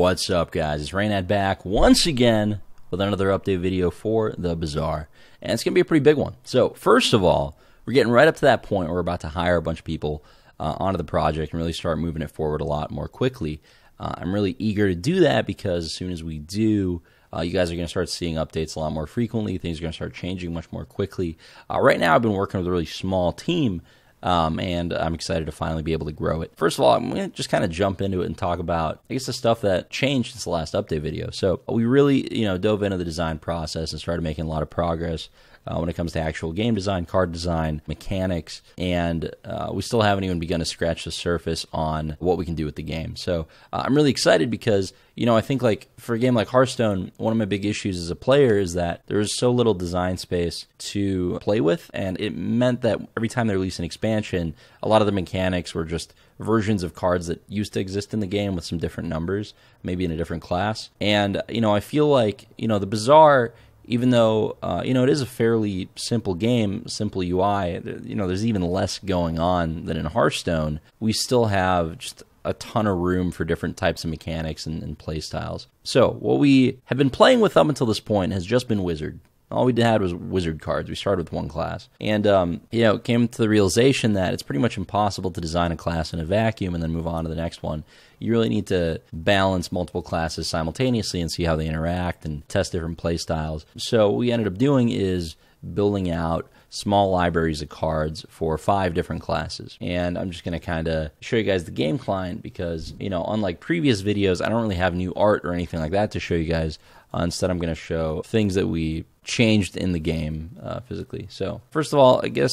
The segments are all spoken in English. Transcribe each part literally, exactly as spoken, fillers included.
What's up, guys? It's Reynad back once again with another update video for the Bazaar, and it's gonna be a pretty big one. So first of all, we're getting right up to that point where we're about to hire a bunch of people uh, onto the project and really start moving it forward a lot more quickly. Uh, I'm really eager to do that because as soon as we do, uh, you guys are going to start seeing updates a lot more frequently. Things are going to start changing much more quickly. Uh, right now, I've been working with a really small team, um, and I'm excited to finally be able to grow it. First of all, I'm going to just kind of jump into it and talk about, I guess, the stuff that changed since the last update video. So we really, you know, dove into the design process and started making a lot of progress Uh, when it comes to actual game design, card design, mechanics, and uh, we still haven't even begun to scratch the surface on what we can do with the game. So uh, I'm really excited because, you know, I think like for a game like Hearthstone, one of my big issues as a player is that there is so little design space to play with, and it meant that every time they release an expansion, a lot of the mechanics were just versions of cards that used to exist in the game with some different numbers, maybe in a different class. And, you know, I feel like, you know, the Bazaar, even though, uh, you know, it is a fairly simple game, simple U I, you know, there's even less going on than in Hearthstone, we still have just a ton of room for different types of mechanics and, and play styles. So what we have been playing with up until this point has just been Wizard. All we had was Wizard cards. We started with one class. And, um, you know, came to the realization that it's pretty much impossible to design a class in a vacuum and then move on to the next one. You really need to balance multiple classes simultaneously and see how they interact and test different play styles. So what we ended up doing is building out small libraries of cards for five different classes. And I'm just going to kind of show you guys the game client because, you know, unlike previous videos, I don't really have new art or anything like that to show you guys. Uh, instead, I'm going to show things that we changed in the game uh, physically. So first of all, I guess,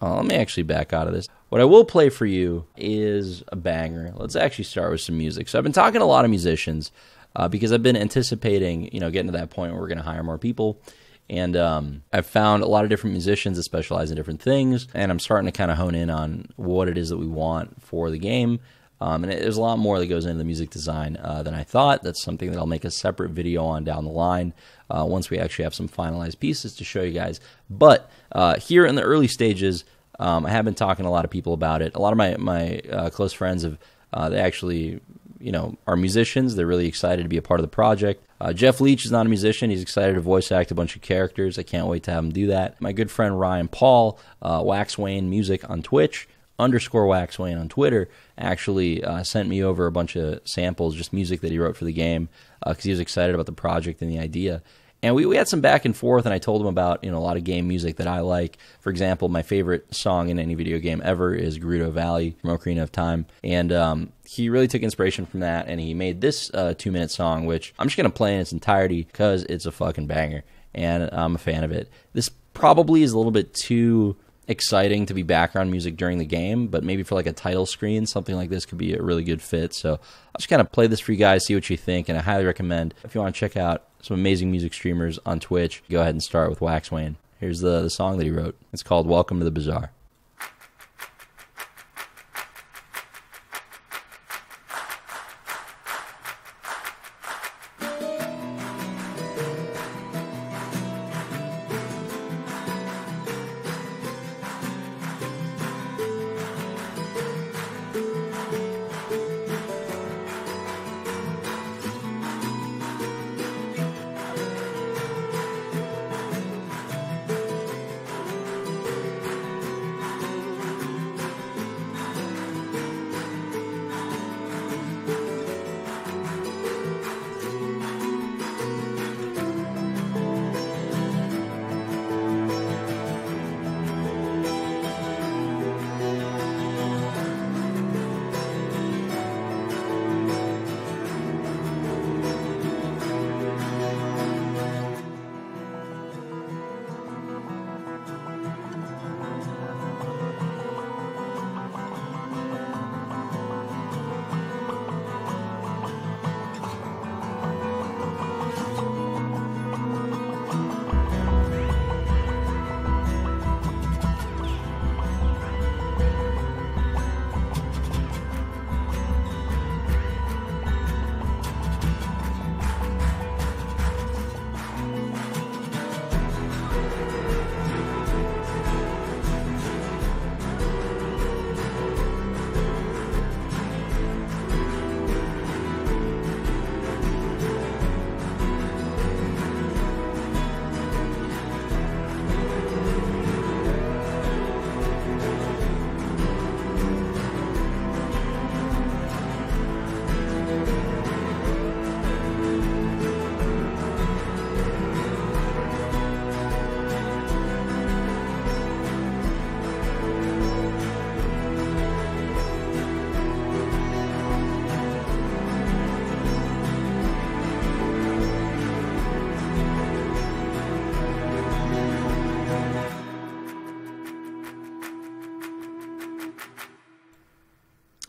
uh, let me actually back out of this. What I will play for you is a banger. Let's actually start with some music. So I've been talking to a lot of musicians uh, because I've been anticipating, you know, getting to that point where we're going to hire more people. And um, I've found a lot of different musicians that specialize in different things, and I'm starting to kind of hone in on what it is that we want for the game. Um, and it, there's a lot more that goes into the music design uh, than I thought. That's something that I'll make a separate video on down the line uh, once we actually have some finalized pieces to show you guys. But uh, here in the early stages, um, I have been talking to a lot of people about it. A lot of my, my uh, close friends have uh, they actually... you know, are musicians. They're really excited to be a part of the project. Uh, Jeff Leach is not a musician. He's excited to voice act a bunch of characters. I can't wait to have him do that. My good friend Ryan Paul, uh, WaxWayneMusic on Twitch, underscore WaxWayne on Twitter, actually uh, sent me over a bunch of samples, just music that he wrote for the game, because uh, he was excited about the project and the idea. And we, we had some back and forth, and I told him about, you know, a lot of game music that I like. For example, my favorite song in any video game ever is Gerudo Valley from Ocarina of Time. And um, he really took inspiration from that, and he made this uh, two-minute song, which I'm just going to play in its entirety because it's a fucking banger, and I'm a fan of it. This probably is a little bit too exciting to be background music during the game, but maybe for like a title screen, something like this could be a really good fit. So I'll just kind of play this for you guys, see what you think, and I highly recommend, if you want to check out some amazing music streamers on Twitch, go ahead and start with WaxWayne. Here's the, the song that he wrote. It's called Welcome to the Bazaar.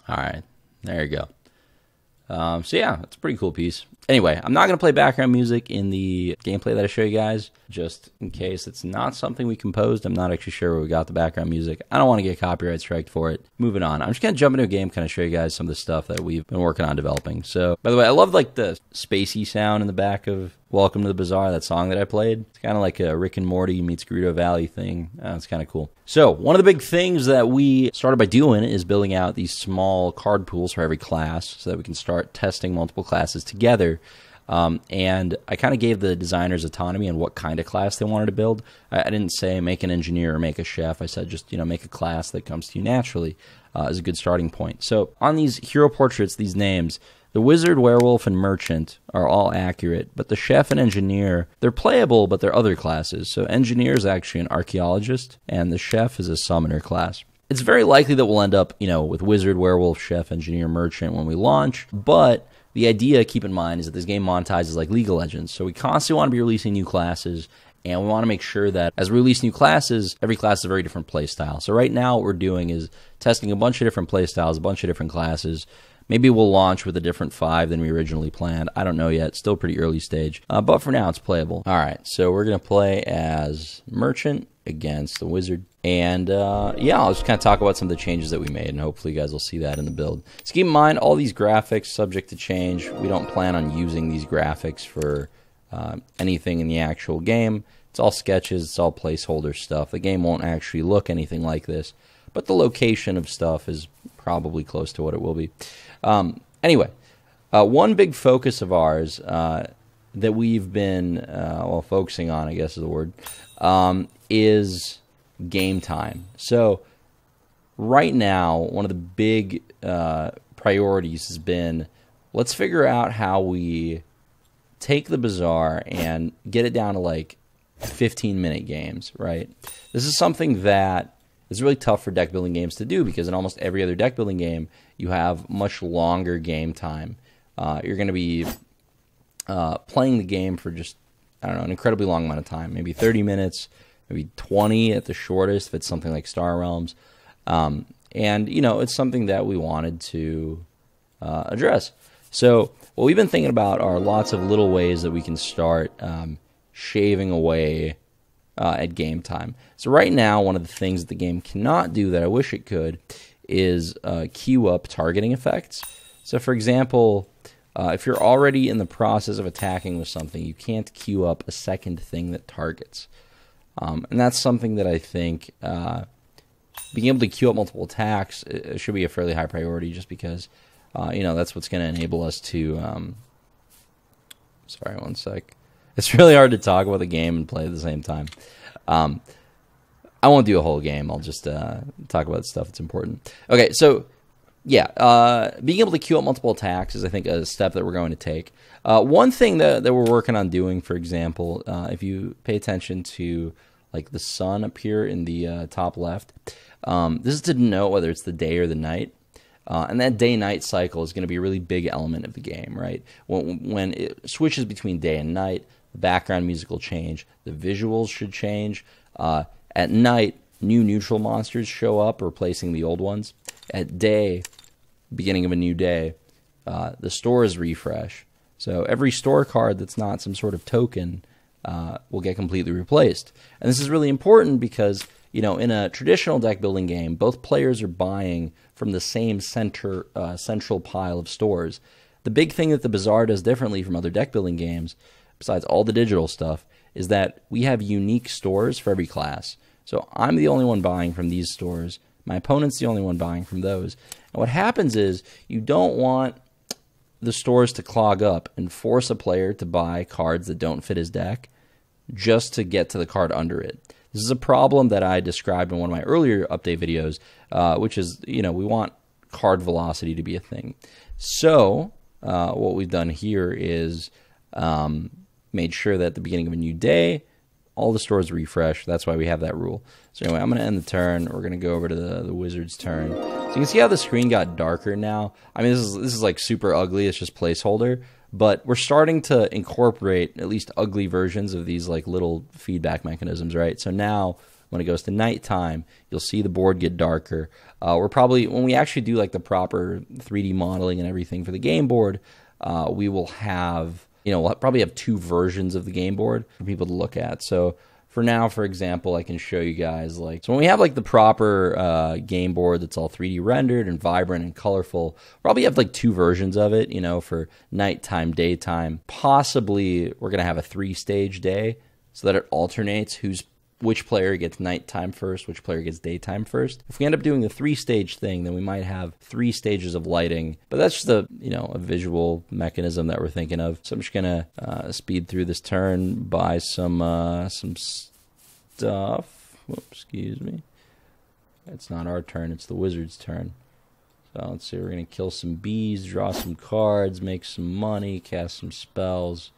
All right, there you go. Um, so yeah, it's a pretty cool piece. Anyway, I'm not going to play background music in the gameplay that I show you guys, just in case it's not something we composed. I'm not actually sure where we got the background music. I don't want to get copyright strike for it. Moving on, I'm just going to jump into a game, kind of show you guys some of the stuff that we've been working on developing. So, by the way, I love like the spacey sound in the back of Welcome to the Bazaar, that song that I played. It's kind of like a Rick and Morty meets Gerudo Valley thing. Uh, it's kind of cool. So one of the big things that we started by doing is building out these small card pools for every class so that we can start testing multiple classes together. Um, and I kind of gave the designers autonomy on what kind of class they wanted to build. I, I didn't say make an engineer or make a chef. I said just, you know, make a class that comes to you naturally uh, is a good starting point. So on these hero portraits, these names, the wizard, werewolf, and merchant are all accurate, but the chef and engineer, they're playable, but they're other classes. So engineer is actually an archaeologist, and the chef is a summoner class. It's very likely that we'll end up, you know, with wizard, werewolf, chef, engineer, merchant when we launch, but the idea, keep in mind, is that this game monetizes like League of Legends. So we constantly want to be releasing new classes, and we want to make sure that as we release new classes, every class is a very different play style. So right now what we're doing is testing a bunch of different play styles, a bunch of different classes. Maybe we'll launch with a different five than we originally planned. I don't know yet. Still pretty early stage. Uh, but for now, it's playable. All right, so we're going to play as Merchant against the Wizard. And uh, yeah, I'll just kind of talk about some of the changes that we made, and hopefully you guys will see that in the build. So keep in mind, all these graphics subject to change. We don't plan on using these graphics for uh, anything in the actual game. It's all sketches. It's all placeholder stuff. The game won't actually look anything like this, but the location of stuff is probably close to what it will be. Um, anyway, uh, one big focus of ours uh, that we've been, uh, well, focusing on, I guess is the word, um, is game time. So right now, one of the big uh, priorities has been, let's figure out how we take the Bazaar and get it down to like fifteen minute games, right? This is something that it's really tough for deck building games to do, because in almost every other deck building game, you have much longer game time. Uh, you're going to be uh, playing the game for just, I don't know, an incredibly long amount of time. Maybe thirty minutes, maybe twenty at the shortest, if it's something like Star Realms. Um, and, you know, it's something that we wanted to uh, address. So what we've been thinking about are lots of little ways that we can start um, shaving away Uh, at game time. So right now, one of the things that the game cannot do that I wish it could is uh, queue up targeting effects. So for example, uh, if you're already in the process of attacking with something, you can't queue up a second thing that targets. Um, and that's something that I think uh, being able to queue up multiple attacks it should be a fairly high priority, just because uh, you know, that's what's going to enable us to... Um, sorry, one sec. It's really hard to talk about the game and play at the same time. Um, I won't do a whole game. I'll just uh, talk about stuff that's important. Okay, so yeah, uh, being able to queue up multiple attacks is, I think, a step that we're going to take. Uh, one thing that, that we're working on doing, for example, uh, if you pay attention to like the sun up here in the uh, top left, um, this is to denote whether it's the day or the night. Uh, and that day-night cycle is going to be a really big element of the game, right? When, when it switches between day and night, background music will change, the visuals should change. Uh, at night, new neutral monsters show up, replacing the old ones. At day, beginning of a new day, uh, the stores refresh. So every store card that's not some sort of token uh, will get completely replaced. And this is really important because, you know, in a traditional deck building game, both players are buying from the same center uh, central pile of stores. The big thing that the Bazaar does differently from other deck building games, besides all the digital stuff, is that we have unique stores for every class. So I'm the only one buying from these stores. My opponent's the only one buying from those. And what happens is you don't want the stores to clog up and force a player to buy cards that don't fit his deck just to get to the card under it. This is a problem that I described in one of my earlier update videos, uh, which is, you know, we want card velocity to be a thing. So uh, what we've done here is um, made sure that at the beginning of a new day, all the stores refresh. That's why we have that rule. So anyway, I'm going to end the turn. We're going to go over to the, the wizard's turn. So you can see how the screen got darker now. I mean, this is, this is like super ugly. It's just placeholder, but we're starting to incorporate at least ugly versions of these like little feedback mechanisms, right? So now When it goes to nighttime, you'll see the board get darker. Uh, we're probably, when we actually do like the proper three D modeling and everything for the game board, uh, we will have, you know, we'll probably have two versions of the game board for people to look at. So for now, for example, I can show you guys like, so when we have like the proper uh, game board that's all three D rendered and vibrant and colorful, probably have like two versions of it, you know, for nighttime, daytime. Possibly we're going to have a three-stage day so that it alternates who's which player gets nighttime first, which player gets daytime first. If we end up doing the three-stage thing, then we might have three stages of lighting, but that's just a, you know, a visual mechanism that we're thinking of. So I'm just gonna uh, speed through this turn, buy some, uh, some stuff. Whoops, excuse me. It's not our turn, it's the wizard's turn. So let's see, we're gonna kill some bees, draw some cards, make some money, cast some spells.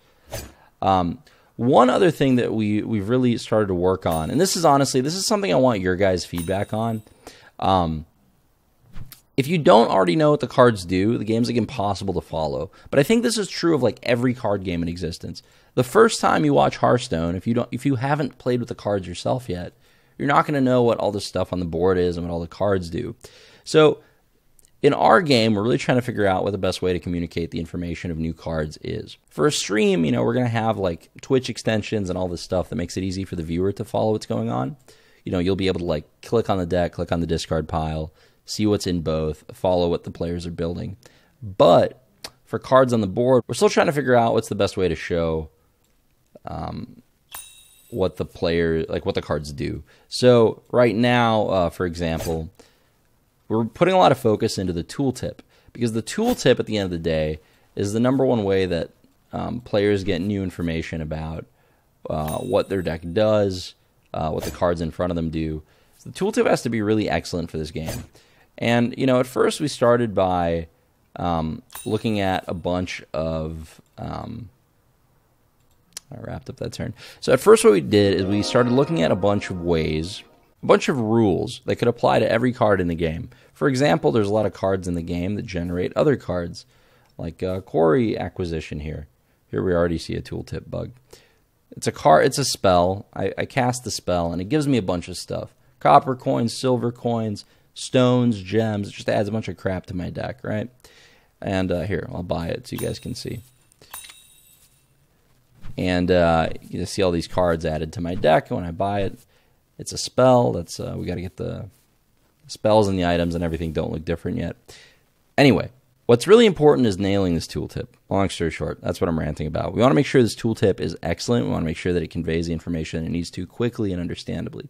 Um... One other thing that we, we've really started to work on, and this is honestly, this is something I want your guys' feedback on. Um, if you don't already know what the cards do, the game's like impossible to follow. But I think this is true of like every card game in existence. The first time you watch Hearthstone, if you don't, if you haven't played with the cards yourself yet, you're not going to know what all the stuff on the board is and what all the cards do. So in our game, we're really trying to figure out what the best way to communicate the information of new cards is. For a stream, you know, we're going to have like Twitch extensions and all this stuff that makes it easy for the viewer to follow what's going on. You know, you'll be able to like click on the deck, click on the discard pile, see what's in both, follow what the players are building. But for cards on the board, we're still trying to figure out what's the best way to show um, what the player, like what the cards do. So right now, uh, for example, we're putting a lot of focus into the tooltip because the tooltip at the end of the day is the number one way that um, players get new information about uh, what their deck does, uh, what the cards in front of them do. So the tooltip has to be really excellent for this game. And, you know, at first we started by um, looking at a bunch of... Um, I wrapped up that turn. So at first what we did is we started looking at a bunch of ways... a bunch of rules that could apply to every card in the game. For example, there's a lot of cards in the game that generate other cards, like uh, Quarry Acquisition here. Here we already see a tooltip bug. It's a card. It's a spell. I, I cast the spell, and it gives me a bunch of stuff. Copper coins, silver coins, stones, gems. It just adds a bunch of crap to my deck, right? And uh, here, I'll buy it so you guys can see. And uh, you see all these cards added to my deck when I buy it. It's a spell. That's uh, we got to get the spells and the items and everything don't look different yet. Anyway, what's really important is nailing this tooltip. Long story short, that's what I'm ranting about. We want to make sure this tooltip is excellent. We want to make sure that it conveys the information it needs to quickly and understandably.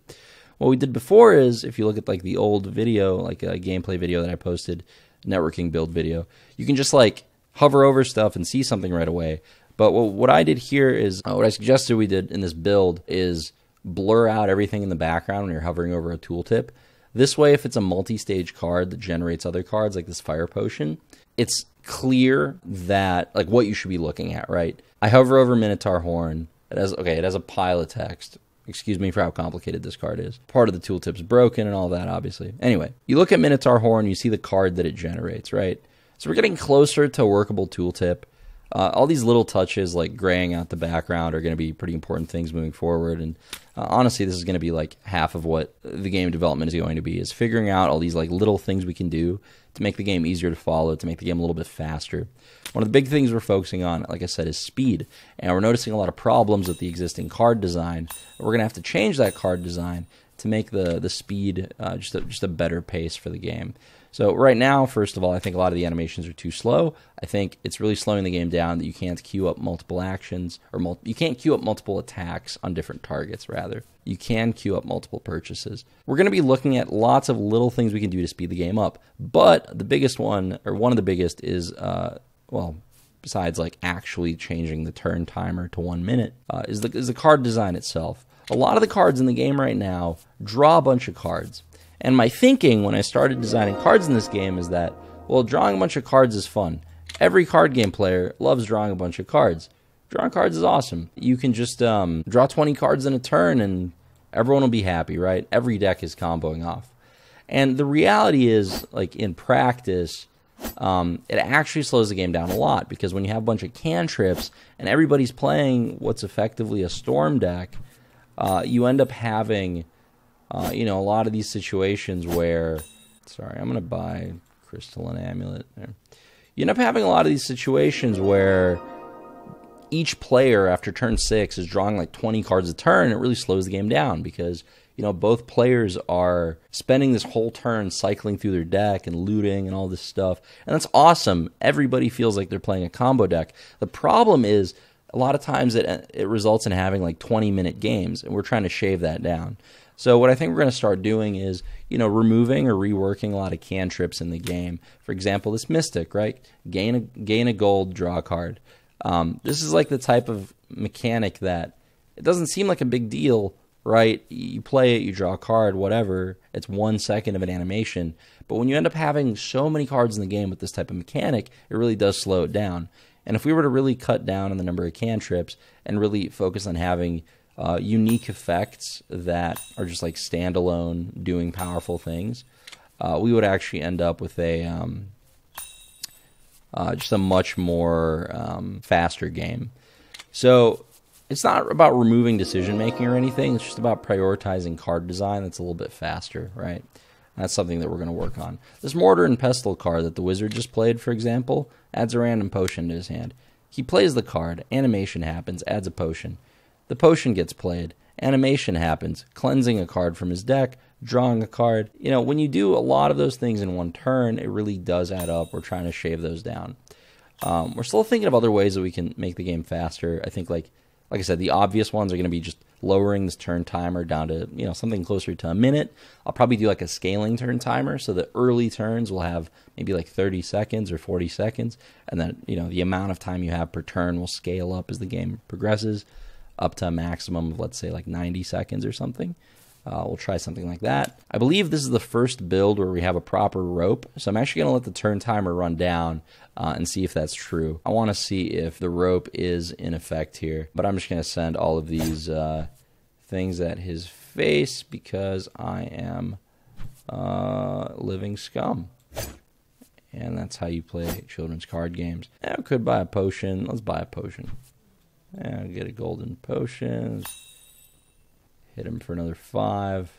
What we did before is, if you look at like the old video, like a gameplay video that I posted, networking build video, you can just like hover over stuff and see something right away. But what, what I did here is, uh, what I suggested we did in this build is blur out everything in the background when you're hovering over a tooltip. This way, if it's a multi-stage card that generates other cards, like this fire potion, it's clear that, like, what you should be looking at, right? I hover over Minotaur Horn. It has, okay, it has a pile of text. Excuse me for how complicated this card is. Part of the tooltip's broken and all that, obviously. Anyway, you look at Minotaur Horn, you see the card that it generates, right? So we're getting closer to a workable tooltip. Uh, all these little touches, like graying out the background, are going to be pretty important things moving forward. And uh, honestly, this is going to be like half of what the game development is going to be, is figuring out all these like little things we can do to make the game easier to follow, to make the game a little bit faster. One of the big things we're focusing on, like I said, is speed. And we're noticing a lot of problems with the existing card design. We're going to have to change that card design to make the, the speed uh, just, a, just a better pace for the game. So right now, first of all, I think a lot of the animations are too slow. I think it's really slowing the game down that you can't queue up multiple actions, or mul you can't queue up multiple attacks on different targets, rather. You can queue up multiple purchases. We're going to be looking at lots of little things we can do to speed the game up, but the biggest one, or one of the biggest, is, uh, well, besides like actually changing the turn timer to one minute, uh, is, the, is the card design itself. A lot of the cards in the game right now draw a bunch of cards. And my thinking when I started designing cards in this game is that, well, drawing a bunch of cards is fun. Every card game player loves drawing a bunch of cards. Drawing cards is awesome. You can just um, draw twenty cards in a turn and everyone will be happy, right? Every deck is comboing off. And the reality is, like in practice, um, it actually slows the game down a lot, because when you have a bunch of cantrips and everybody's playing what's effectively a storm deck, uh, you end up having uh, you know, a lot of these situations where, sorry, I'm going to buy crystalline amulet there. You end up having a lot of these situations where each player after turn six is drawing like twenty cards a turn. It really slows the game down because, you know, both players are spending this whole turn cycling through their deck and looting and all this stuff. And that's awesome. Everybody feels like they're playing a combo deck. The problem is a lot of times it, it results in having like twenty minute games, and we're trying to shave that down. So what I think we're going to start doing is, you know, removing or reworking a lot of cantrips in the game. For example, this Mystic, right? Gain a, gain a gold, draw a card. Um, this is like the type of mechanic that it doesn't seem like a big deal, right? You play it, you draw a card, whatever. It's one second of an animation. But when you end up having so many cards in the game with this type of mechanic, it really does slow it down. And if we were to really cut down on the number of cantrips and really focus on having uh, unique effects that are just like standalone, doing powerful things, uh, we would actually end up with a... Um, Uh, just a much more um, faster game. So it's not about removing decision-making or anything. It's just about prioritizing card design that's a little bit faster, right? And that's something that we're going to work on. This Mortar and Pestle card that the Wizard just played, for example, adds a random potion to his hand. He plays the card. Animation happens. Adds a potion. The potion gets played. Animation happens. Cleansing a card from his deck. Drawing a card. You know, when you do a lot of those things in one turn, it really does add up. We're trying to shave those down. Um, we're still thinking of other ways that we can make the game faster. I think, like like I said, the obvious ones are going to be just lowering this turn timer down to, you know, something closer to a minute. I'll probably do like a scaling turn timer so that early turns will have maybe like thirty seconds or forty seconds, and then, you know, the amount of time you have per turn will scale up as the game progresses up to a maximum of, let's say, like ninety seconds or something. Uh, we'll try something like that. I believe this is the first build where we have a proper rope. So I'm actually going to let the turn timer run down uh, and see if that's true. I want to see if the rope is in effect here. But I'm just going to send all of these uh, things at his face because I am uh, living scum. And that's how you play children's card games. I could buy a potion. Let's buy a potion. And get a golden potion. Hit him for another five.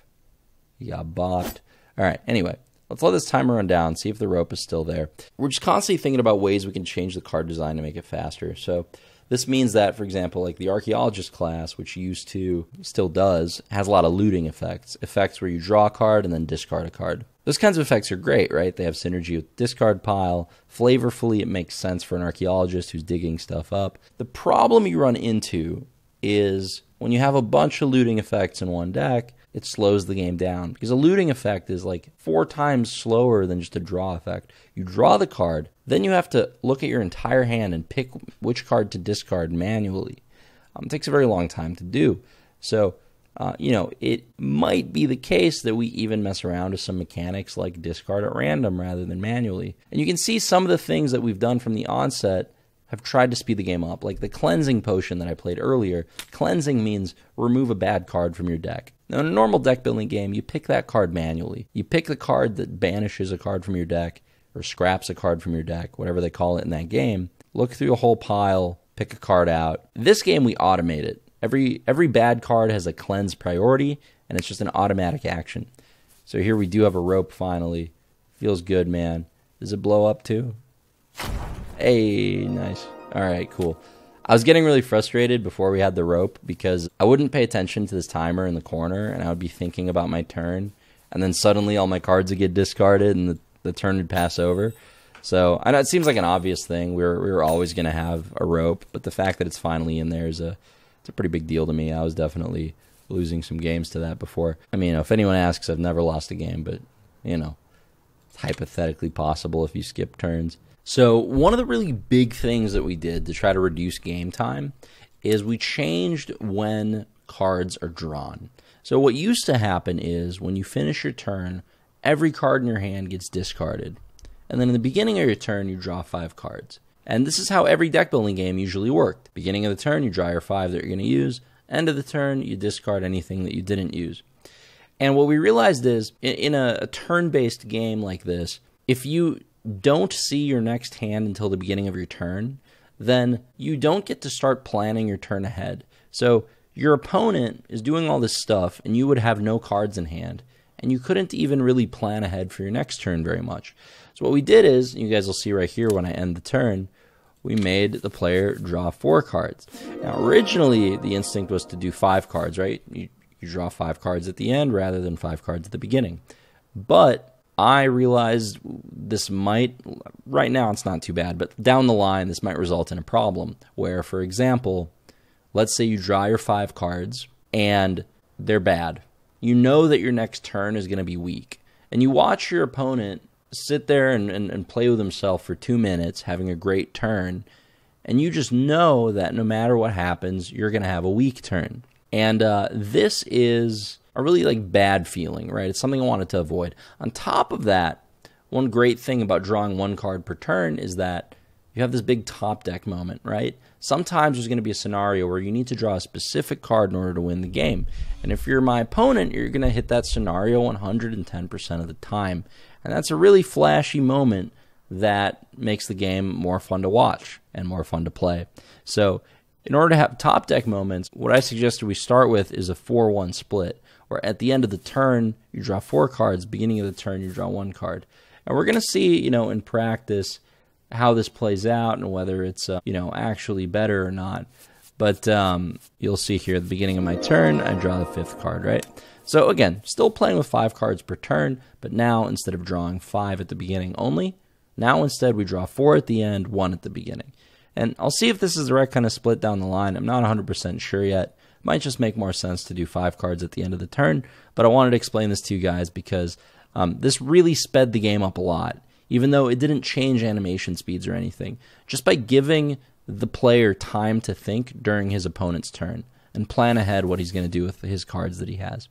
He got bopped. All right, anyway, let's let this timer run down, see if the rope is still there. We're just constantly thinking about ways we can change the card design to make it faster. So this means that, for example, like the Archaeologist class, which used to, still does, has a lot of looting effects. Effects where you draw a card and then discard a card. Those kinds of effects are great, right? They have synergy with discard pile. Flavorfully, it makes sense for an Archaeologist who's digging stuff up. The problem you run into is... when you have a bunch of looting effects in one deck, it slows the game down. Because a looting effect is like four times slower than just a draw effect. You draw the card, then you have to look at your entire hand and pick which card to discard manually. Um, it takes a very long time to do. So, uh, you know, it might be the case that we even mess around with some mechanics like discard at random rather than manually. And you can see some of the things that we've done from the onset have tried to speed the game up, like the cleansing potion that I played earlier. Cleansing means remove a bad card from your deck. Now, in a normal deck building game, you pick that card manually. You pick the card that banishes a card from your deck or scraps a card from your deck, whatever they call it in that game. Look through a whole pile, pick a card out. This game, we automate it. Every, every bad card has a cleanse priority, and it's just an automatic action. So here we do have a rope finally. Feels good, man. Does it blow up too? Hey, nice. All right, cool. I was getting really frustrated before we had the rope because I wouldn't pay attention to this timer in the corner, and I would be thinking about my turn, and then suddenly all my cards would get discarded and the, the turn would pass over. So I know it seems like an obvious thing. We were, we were always going to have a rope, but the fact that it's finally in there is a, it's a pretty big deal to me. I was definitely losing some games to that before. I mean, you know, if anyone asks, I've never lost a game, but, you know, it's hypothetically possible if you skip turns. So one of the really big things that we did to try to reduce game time is we changed when cards are drawn. So what used to happen is when you finish your turn, every card in your hand gets discarded. And then in the beginning of your turn, you draw five cards. And this is how every deck building game usually worked. Beginning of the turn, you draw your five that you're going to use. End of the turn, you discard anything that you didn't use. And what we realized is in a turn-based game like this, if you don't see your next hand until the beginning of your turn, then you don't get to start planning your turn ahead. So Your opponent is doing all this stuff and you would have no cards in hand, and you couldn't even really plan ahead for your next turn very much. So what we did is, you guys will see right here when I end the turn, we made the player draw four cards. Now originally the instinct was to do five cards, right? You, you draw five cards at the end rather than five cards at the beginning. But I realized this might, right now it's not too bad, but down the line this might result in a problem where, for example, let's say you draw your five cards and they're bad. You know that your next turn is going to be weak. And you watch your opponent sit there and, and, and play with himself for two minutes, having a great turn. And you just know that no matter what happens, you're going to have a weak turn. And uh, this is a really like bad feeling, right? It's something I wanted to avoid. On top of that, one great thing about drawing one card per turn is that you have this big top deck moment, right? Sometimes there's going to be a scenario where you need to draw a specific card in order to win the game. And if you're my opponent, you're going to hit that scenario one hundred ten percent of the time. And that's a really flashy moment that makes the game more fun to watch and more fun to play. So in order to have top deck moments, what I suggested we start with is a four one split, where at the end of the turn, you draw four cards, beginning of the turn, you draw one card. And we're going to see, you know, in practice, how this plays out and whether it's uh, you know, actually better or not. But um, you'll see here at the beginning of my turn, I draw the fifth card, right? So again, still playing with five cards per turn, but now instead of drawing five at the beginning only, now instead we draw four at the end, one at the beginning. And I'll see if this is the right kind of split down the line. I'm not one hundred percent sure yet. It might just make more sense to do five cards at the end of the turn, but I wanted to explain this to you guys because um, this really sped the game up a lot. Even though it didn't change animation speeds or anything, just by giving the player time to think during his opponent's turn and plan ahead what he's going to do with his cards that he has.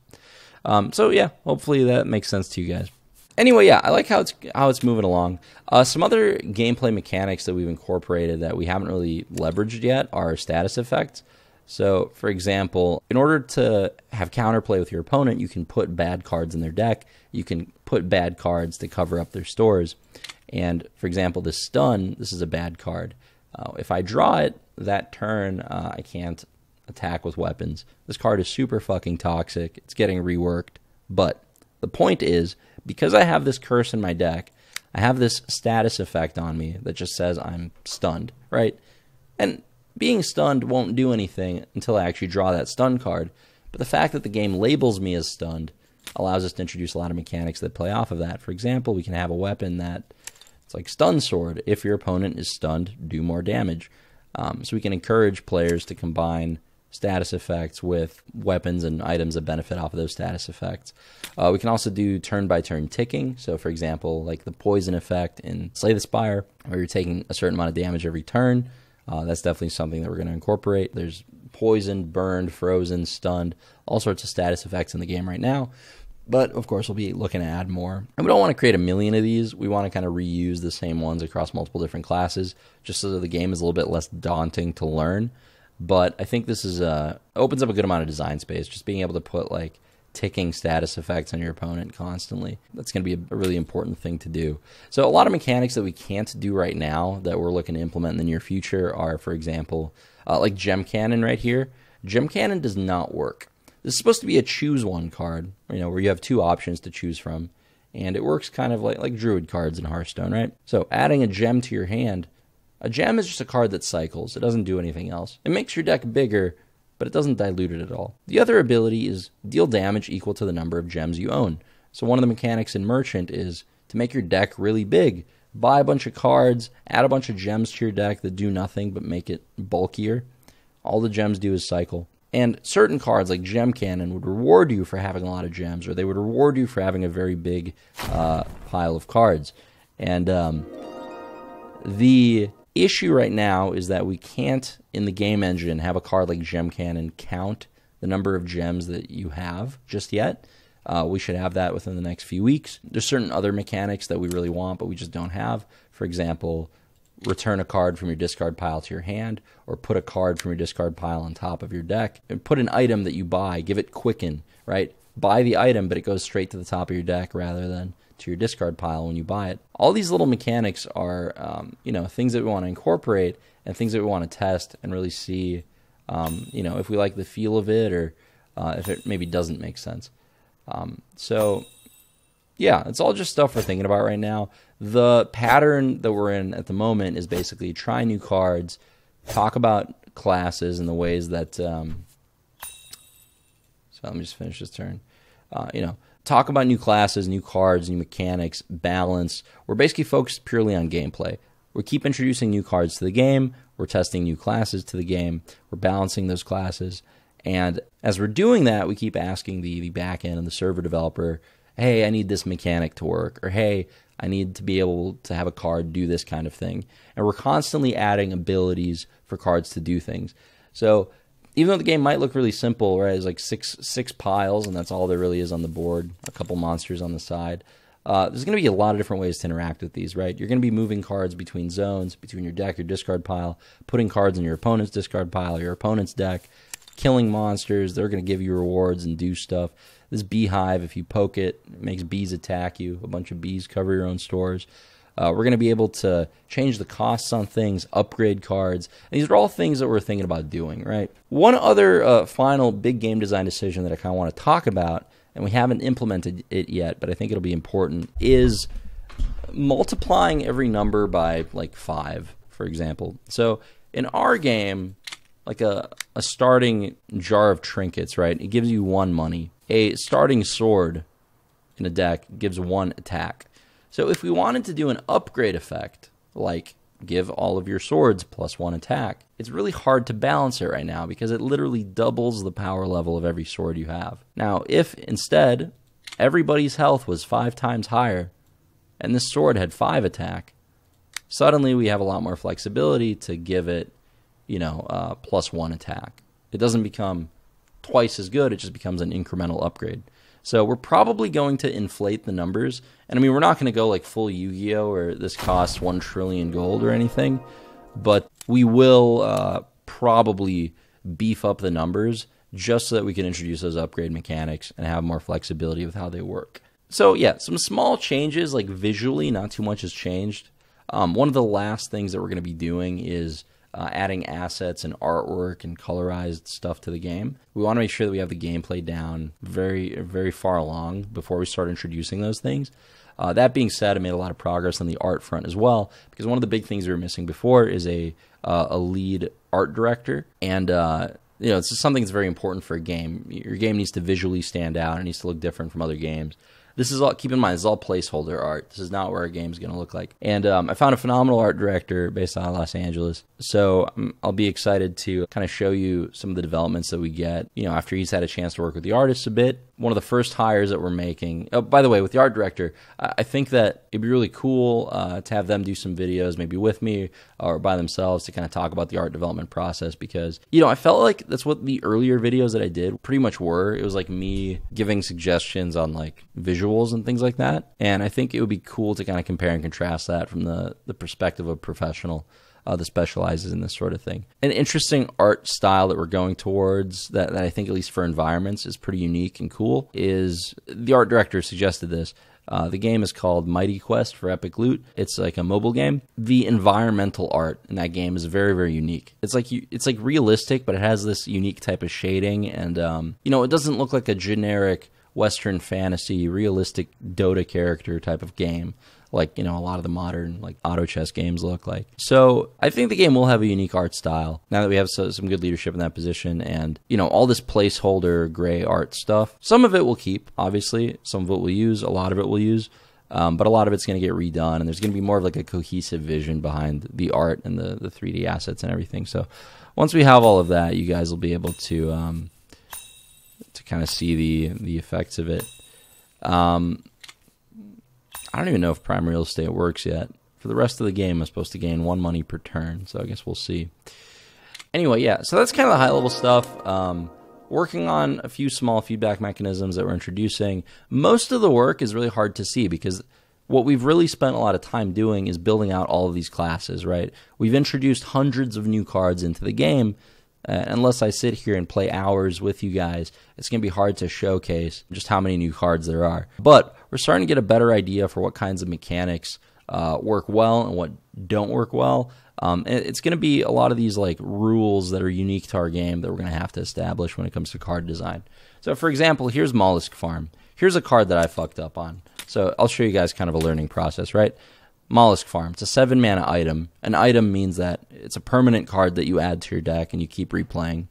Um, so yeah, hopefully that makes sense to you guys. Anyway, yeah, I like how it's how it's moving along. Uh, some other gameplay mechanics that we've incorporated that we haven't really leveraged yet are status effects. So, for example, in order to have counterplay with your opponent, you can put bad cards in their deck. You can put bad cards to cover up their stores. And, for example, this stun, this is a bad card. Uh, if I draw it, that turn, uh, I can't attack with weapons. This card is super fucking toxic. It's getting reworked. But the point is, because I have this curse in my deck, I have this status effect on me that just says I'm stunned, right? And being stunned won't do anything until I actually draw that stun card, but the fact that the game labels me as stunned allows us to introduce a lot of mechanics that play off of that. For example, we can have a weapon that it's like stun sword. If your opponent is stunned, do more damage. Um, so we can encourage players to combine status effects with weapons and items that benefit off of those status effects. Uh, we can also do turn-by-turn ticking. So, for example, like the poison effect in Slay the Spire, where you're taking a certain amount of damage every turn. Uh, that's definitely something that we're going to incorporate. There's poisoned, burned, frozen, stunned, all sorts of status effects in the game right now. But, of course, we'll be looking to add more. And we don't want to create a million of these. We want to kind of reuse the same ones across multiple different classes, just so that the game is a little bit less daunting to learn. But I think this is uh, opens up a good amount of design space, just being able to put, like, ticking status effects on your opponent constantly. That's going to be a really important thing to do. So a lot of mechanics that we can't do right now that we're looking to implement in the near future are, for example, uh, like Gem Cannon right here. Gem Cannon does not work. This is supposed to be a choose one card, you know, where you have two options to choose from, and it works kind of like, like Druid cards in Hearthstone, right? So adding a gem to your hand, a gem is just a card that cycles. It doesn't do anything else. It makes your deck bigger, but it doesn't dilute it at all. The other ability is deal damage equal to the number of gems you own. So one of the mechanics in Merchant is to make your deck really big. Buy a bunch of cards, add a bunch of gems to your deck that do nothing but make it bulkier. All the gems do is cycle. And certain cards like Gem Cannon would reward you for having a lot of gems, or they would reward you for having a very big uh, pile of cards. And um, the issue right now is that we can't, in the game engine, have a card like Gem Cannon count the number of gems that you have just yet. Uh, we should have that within the next few weeks. There's certain other mechanics that we really want, but we just don't have. For example, return a card from your discard pile to your hand, or put a card from your discard pile on top of your deck, and put an item that you buy, give it Quicken, right? Buy the item, but it goes straight to the top of your deck rather than to your discard pile when you buy it. All these little mechanics are, um, you know, things that we want to incorporate and things that we want to test and really see um, you know, if we like the feel of it, or uh, if it maybe doesn't make sense. Um, so yeah, it's all just stuff we're thinking about right now. The pattern that we're in at the moment is basically try new cards, talk about classes and the ways that, um, so let me just finish this turn, uh, you know, talk about new classes, new cards, new mechanics, balance. We're basically focused purely on gameplay. We keep introducing new cards to the game. We're testing new classes to the game. We're balancing those classes. And as we're doing that, we keep asking the, the back end and the server developer, hey, I need this mechanic to work, or hey, I need to be able to have a card do this kind of thing. And we're constantly adding abilities for cards to do things. So even though the game might look really simple, right, it's like six, six piles, and that's all there really is on the board, a couple monsters on the side, uh, there's going to be a lot of different ways to interact with these, right? You're going to be moving cards between zones, between your deck, your discard pile, putting cards in your opponent's discard pile, your opponent's deck, killing monsters. They're going to give you rewards and do stuff. This beehive, if you poke it, it makes bees attack you. A bunch of bees cover your own stores. Uh, we're going to be able to change the costs on things, upgrade cards. And these are all things that we're thinking about doing, right? One other uh, final big game design decision that I kind of want to talk about, and we haven't implemented it yet, but I think it'll be important, is multiplying every number by like five, for example. So in our game, like a, a starting jar of trinkets, right? It gives you one money. A starting sword in a deck gives one attack. So if we wanted to do an upgrade effect, like give all of your swords plus one attack, it's really hard to balance it right now because it literally doubles the power level of every sword you have. Now, if instead everybody's health was five times higher and this sword had five attack, suddenly we have a lot more flexibility to give it, you know, uh, plus one attack. It doesn't become twice as good, it just becomes an incremental upgrade. So we're probably going to inflate the numbers. And I mean, we're not going to go like full Yu-Gi-Oh or this costs one trillion gold or anything, but we will uh, probably beef up the numbers just so that we can introduce those upgrade mechanics and have more flexibility with how they work. So yeah, some small changes, like visually, not too much has changed. Um, one of the last things that we're going to be doing is Uh, adding assets and artwork and colorized stuff to the game. We want to make sure that we have the gameplay down very, very far along before we start introducing those things. Uh, that being said, I made a lot of progress on the art front as well, because one of the big things we were missing before is a uh, a lead art director. And uh, you know, it's just something that's very important for a game. Your game needs to visually stand out. It needs to look different from other games. This is all, keep in mind, this is all placeholder art. This is not where our game is going to look like. And um, I found a phenomenal art director based out of Los Angeles. So um, I'll be excited to kind of show you some of the developments that we get, you know, after he's had a chance to work with the artists a bit. One of the first hires that we're making, oh, by the way, with the art director, I, I think that it'd be really cool uh, to have them do some videos, maybe with me or by themselves, to kind of talk about the art development process, because, you know, I felt like that's what the earlier videos that I did pretty much were. It was like me giving suggestions on like visual visuals and things like that. And I think it would be cool to kind of compare and contrast that from the, the perspective of a professional uh, that specializes in this sort of thing. An interesting art style that we're going towards that, that I think, at least for environments, is pretty unique and cool is, the art director suggested this. Uh, the game is called Mighty Quest for Epic Loot. It's like a mobile game. The environmental art in that game is very, very unique. It's like you, it's like realistic, but it has this unique type of shading. And, um, you know, it doesn't look like a generic Western fantasy, realistic Dota character type of game, like, you know, a lot of the modern, like, auto chess games look like. So I think the game will have a unique art style now that we have so, some good leadership in that position. And, you know, all this placeholder gray art stuff, some of it we'll keep, obviously. Some of it we'll use, a lot of it we'll use. Um, but a lot of it's going to get redone, and there's going to be more of like a cohesive vision behind the art and the, the three D assets and everything. So once we have all of that, you guys will be able to... Um, to kind of see the the effects of it. Um, I don't even know if prime real estate works yet. For the rest of the game, I'm supposed to gain one money per turn, so I guess we'll see. Anyway, yeah, so that's kind of the high-level stuff. Um, working on a few small feedback mechanisms that we're introducing. Most of the work is really hard to see because what we've really spent a lot of time doing is building out all of these classes, right? We've introduced hundreds of new cards into the game. Uh, unless I sit here and play hours with you guys, it's going to be hard to showcase just how many new cards there are. But we're starting to get a better idea for what kinds of mechanics uh, work well and what don't work well. Um, it's going to be a lot of these like rules that are unique to our game that we're going to have to establish when it comes to card design. So for example, here's Mollusk Farm. Here's a card that I fucked up on. So I'll show you guys kind of a learning process, right? Mollusk Farm. It's a seven mana item. An item means that it's a permanent card that you add to your deck and you keep replaying.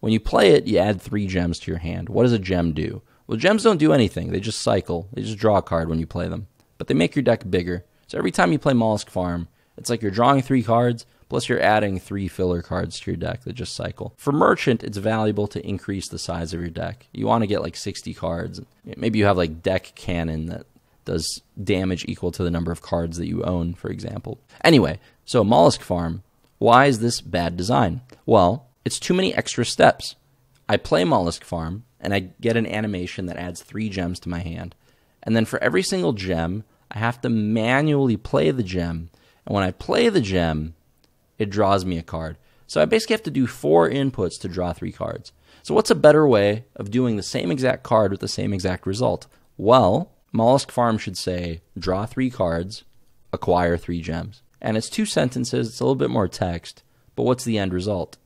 When you play it, you add three gems to your hand. What does a gem do? Well, gems don't do anything. They just cycle. They just draw a card when you play them. But they make your deck bigger. So every time you play Mollusk Farm, it's like you're drawing three cards, plus you're adding three filler cards to your deck that just cycle. For Merchant, it's valuable to increase the size of your deck. You want to get like sixty cards. Maybe you have like Deck Cannon that does damage equal to the number of cards that you own, for example. Anyway, so Mollusk Farm, why is this bad design? Well, it's too many extra steps. I play Mollusk Farm, and I get an animation that adds three gems to my hand. And then for every single gem, I have to manually play the gem. And when I play the gem, it draws me a card. So I basically have to do four inputs to draw three cards. So what's a better way of doing the same exact card with the same exact result? Well, Mollusk Farm should say, draw three cards, acquire three gems. And it's two sentences, it's a little bit more text, but what's the end result?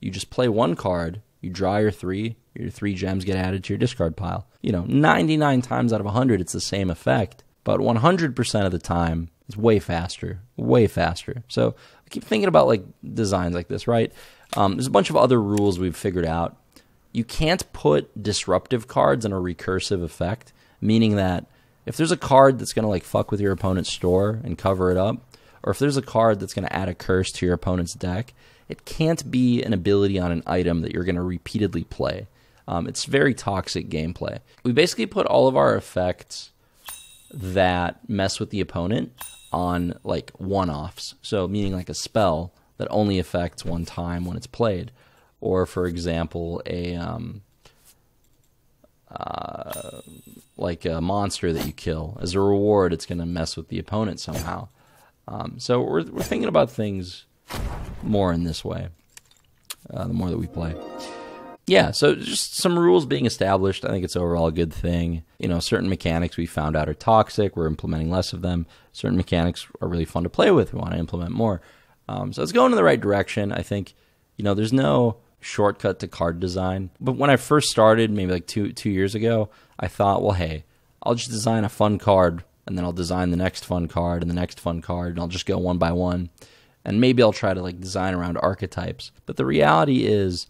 You just play one card, you draw your three, your three gems get added to your discard pile. You know, ninety-nine times out of one hundred, it's the same effect, but one hundred percent of the time, it's way faster, way faster. So I keep thinking about like designs like this, right? Um, there's a bunch of other rules we've figured out. You can't put disruptive cards in a recursive effect, meaning that if there's a card that's going to like fuck with your opponent's store and cover it up, or if there's a card that's going to add a curse to your opponent's deck, it can't be an ability on an item that you're going to repeatedly play. Um, it's very toxic gameplay. We basically put all of our effects that mess with the opponent on like one-offs, so meaning like a spell that only affects one time when it's played, or for example a um, uh, like a monster that you kill as a reward, it's going to mess with the opponent somehow. Um, so we're we're thinking about things more in this way. Uh, the more that we play. Yeah, so just some rules being established. I think it's overall a good thing. You know, certain mechanics we found out are toxic. We're implementing less of them. Certain mechanics are really fun to play with. We want to implement more. Um, so it's going in the right direction. I think, you know, there's no shortcut to card design. But when I first started, maybe like two, two years ago, I thought, well, hey, I'll just design a fun card, and then I'll design the next fun card and the next fun card, and I'll just go one by one. And maybe I'll try to like design around archetypes. But the reality is,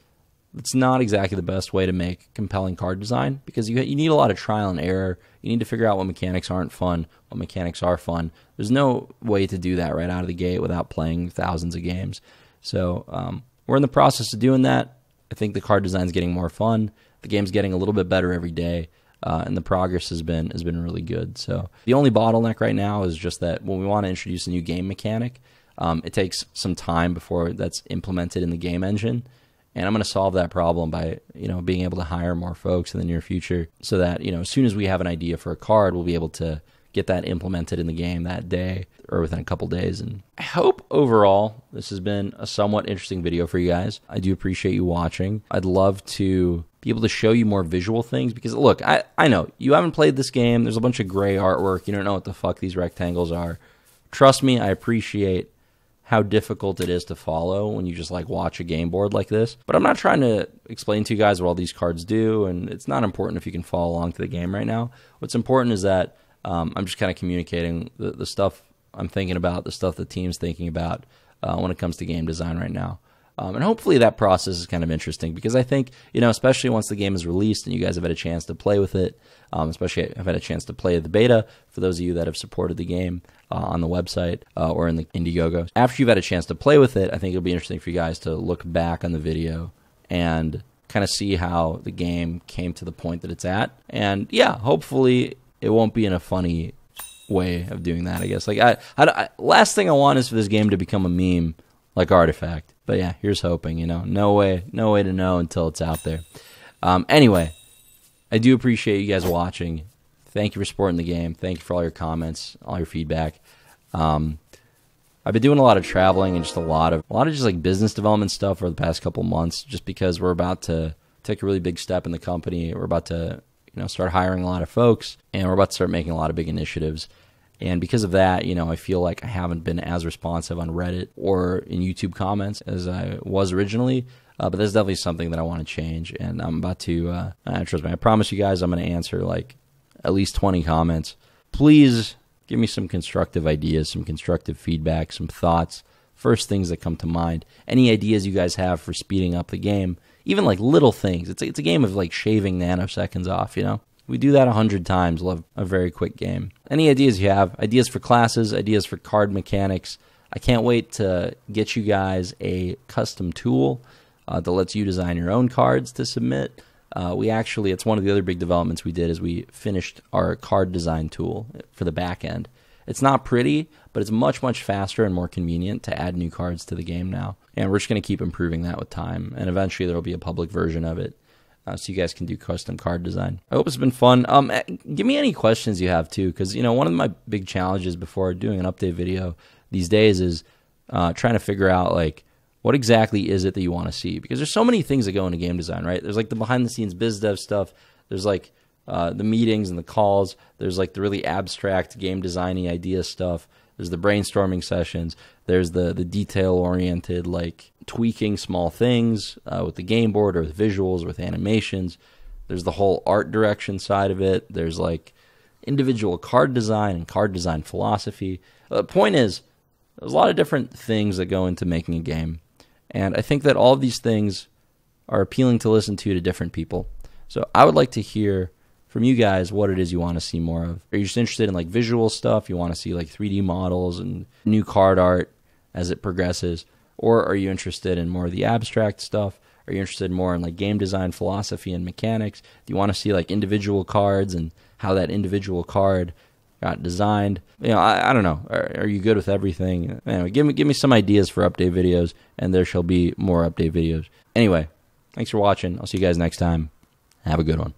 it's not exactly the best way to make compelling card design, because you, you need a lot of trial and error. You need to figure out what mechanics aren't fun, what mechanics are fun. There's no way to do that right out of the gate without playing thousands of games. So um, we're in the process of doing that. I think the card design's getting more fun. The game's getting a little bit better every day, uh, and the progress has been, has been really good. So the only bottleneck right now is just that when we want to introduce a new game mechanic, um, it takes some time before that's implemented in the game engine. And I'm going to solve that problem by, you know, being able to hire more folks in the near future so that, you know, as soon as we have an idea for a card, we'll be able to get that implemented in the game that day or within a couple days. And I hope overall this has been a somewhat interesting video for you guys. I do appreciate you watching. I'd love to be able to show you more visual things because, look, I, I know you haven't played this game. There's a bunch of gray artwork. You don't know what the fuck these rectangles are. Trust me, I appreciate how difficult it is to follow when you just like watch a game board like this. But I'm not trying to explain to you guys what all these cards do, and it's not important if you can follow along to the game right now. What's important is that um, I'm just kind of communicating the, the stuff I'm thinking about, the stuff the team's thinking about uh, when it comes to game design right now. Um, and hopefully that process is kind of interesting because I think, you know, especially once the game is released and you guys have had a chance to play with it, um, especially I've had a chance to play the beta for those of you that have supported the game uh, on the website uh, or in the Indiegogo. After you've had a chance to play with it, I think it'll be interesting for you guys to look back on the video and kind of see how the game came to the point that it's at. And yeah, hopefully it won't be in a funny way of doing that, I guess. Like I, I, I last thing I want is for this game to become a meme like Artifact. But yeah, here's hoping, you know. No way, no way to know until it's out there. Um, anyway, I do appreciate you guys watching. Thank you for supporting the game. Thank you for all your comments, all your feedback. Um, I've been doing a lot of traveling and just a lot of a lot of just like business development stuff over the past couple months, just because we're about to take a really big step in the company. We're about to, you know, start hiring a lot of folks, and we're about to start making a lot of big initiatives. And because of that, you know, I feel like I haven't been as responsive on Reddit or in YouTube comments as I was originally. Uh, but that's definitely something that I want to change. And I'm about to, uh, I trust me, I promise you guys I'm going to answer like at least twenty comments. Please give me some constructive ideas, some constructive feedback, some thoughts. First things that come to mind. Any ideas you guys have for speeding up the game. Even like little things. It's, it's a game of like shaving nanoseconds off, you know? We do that a hundred times, love a very quick game. Any ideas you have, ideas for classes, ideas for card mechanics. I can't wait to get you guys a custom tool uh, that lets you design your own cards to submit. Uh, we actually, it's one of the other big developments we did is we finished our card design tool for the back end. It's not pretty, but it's much, much faster and more convenient to add new cards to the game now. And we're just going to keep improving that with time. And eventually there will be a public version of it. Uh, so you guys can do custom card design. I hope it's been fun. Um, give me any questions you have too, because you know one of my big challenges before doing an update video these days is uh, trying to figure out like what exactly is it that you want to see, because there's so many things that go into game design, right? There's like the behind the scenes biz dev stuff. There's like uh, the meetings and the calls. There's like the really abstract game designy idea stuff. There's the brainstorming sessions. There's the the detail-oriented, like, tweaking small things uh, with the game board or with visuals or with animations. There's the whole art direction side of it. There's, like, individual card design and card design philosophy. Uh, the point is, there's a lot of different things that go into making a game. And I think that all of these things are appealing to listen to to different people. So I would like to hear from you guys what it is you want to see more of. Are you just interested in like visual stuff? You want to see like three D models and new card art as it progresses? Or are you interested in more of the abstract stuff? Are you interested more in like game design philosophy and mechanics? Do you want to see like individual cards and how that individual card got designed? You know, I, I don't know. Are, are you good with everything? Anyway, give me, give me some ideas for update videos, and there shall be more update videos. Anyway, thanks for watching. I'll see you guys next time. Have a good one.